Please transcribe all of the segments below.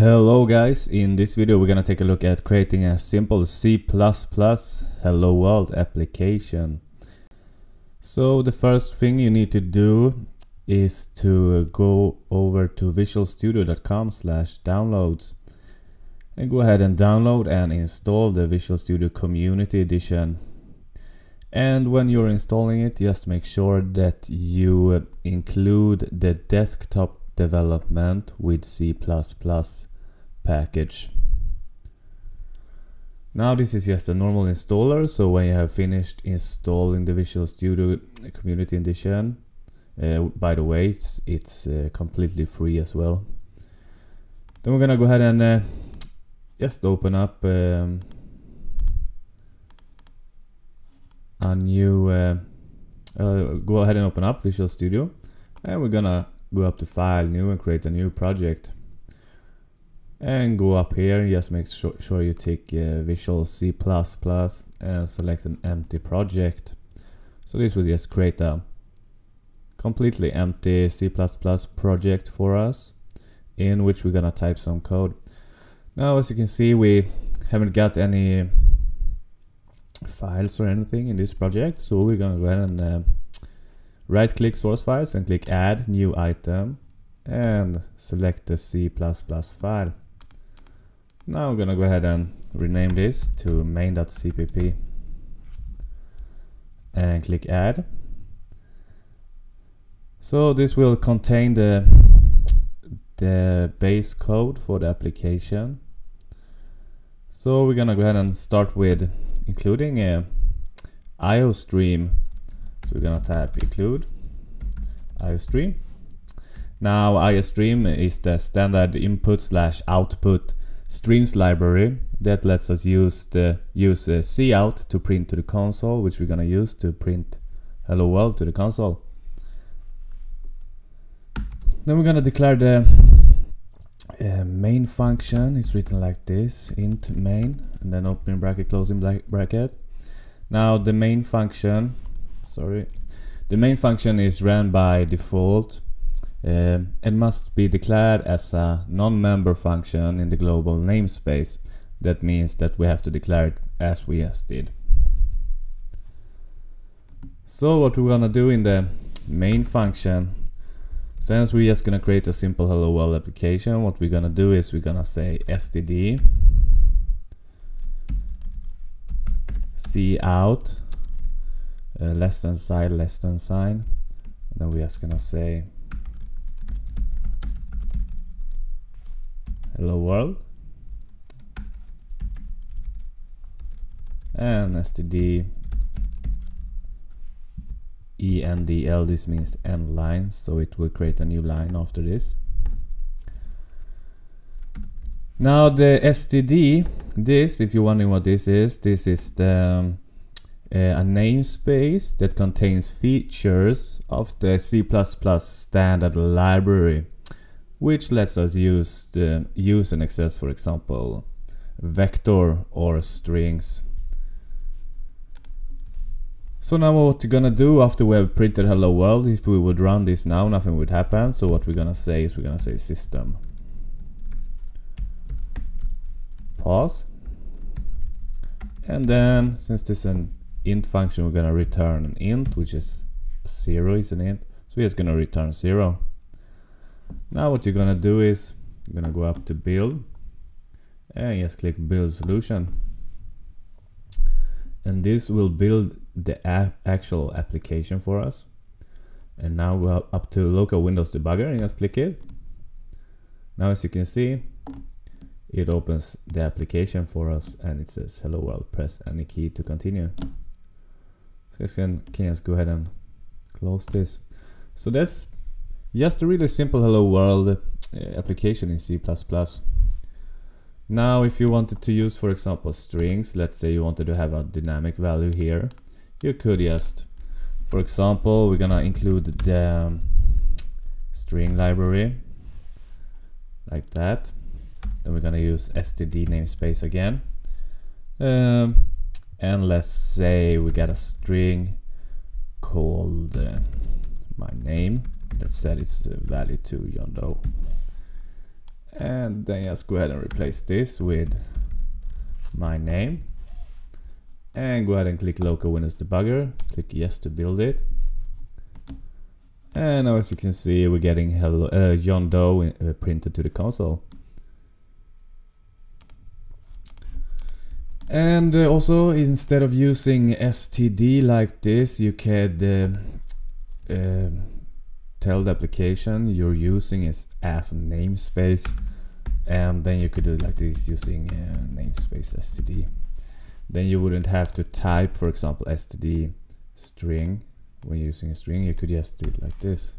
Hello guys, in this video we're gonna take a look at creating a simple C++ hello world application. So the first thing you need to do is to go over to visualstudio.com/downloads and go ahead and download and install the Visual Studio Community Edition. And when you're installing it, just make sure that you include the desktop development with C++ package. Now this is just a normal installer, so when you have finished installing the Visual Studio Community Edition, by the way it's completely free as well, then we're gonna go ahead and just open up go ahead and open up Visual Studio, and we're gonna go up to File, New, and create a new project, and go up here and just make sure you take Visual C++ and select an empty project. So this will just create a completely empty C++ project for us, in which we're gonna type some code. Now as you can see, we haven't got any files or anything in this project, so we're gonna go ahead and right click source files and click add new item and select the C++ file. Now I'm gonna go ahead and rename this to main.cpp and click add. So this will contain the base code for the application. So we're gonna go ahead and start with including a iostream. So we're gonna type include iostream. Now iostream is the standard input/output streams library that lets us use cout to print to the console, which we're gonna use to print hello world to the console. Then we're gonna declare the main function. It's written like this: int main, and then opening bracket, closing bracket. Now the main function. The main function is ran by default and must be declared as a non-member function in the global namespace. That means that we have to declare it as we just did. So what we're gonna do in the main function, since we're just gonna create a simple hello world application, what we're gonna do is we're gonna say std cout less than sign, and then we're just gonna say hello world and std endl. This means end line, so it will create a new line after this. Now the std, this, if you're wondering what this is the a namespace that contains features of the C++ standard library, which lets us use and access, for example, vector or strings. So now what we're gonna do after we have printed hello world, if we would run this now, nothing would happen. So what we're gonna say is we're gonna say system pause, and then since this is an int function, we're gonna return an int, which is 0 is an int, so we're just gonna return 0. Now what you're gonna do is you're gonna go up to build and just click build solution, and this will build the actual application for us. And now we're up to local Windows debugger and just click it. Now as you can see, it opens the application for us and it says hello world, press any key to continue. Can just go ahead and close this. So that's just a really simple hello world application in C++. Now if you wanted to use, for example, strings, let's say you wanted to have a dynamic value here, you could just, for example, we're gonna include the string library like that. Then we're gonna use std namespace again. And let's say we got a string called my name. Let's set its value to John Doe. and then just go ahead and replace this with my name, and go ahead and click local Windows debugger, click yes to build it. And now, as you can see, we're getting hello, John Doe printed to the console. And also, instead of using std like this, you can tell the application you're using it as a namespace, and then you could do it like this using namespace std. Then you wouldn't have to type, for example, std string. When using a string, you could just do it like this.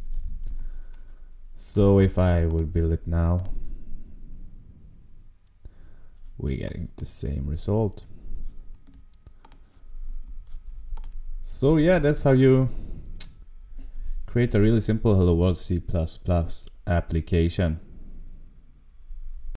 So if I would build it now, we're getting the same result. So yeah, that's how you create a really simple Hello World C++ application.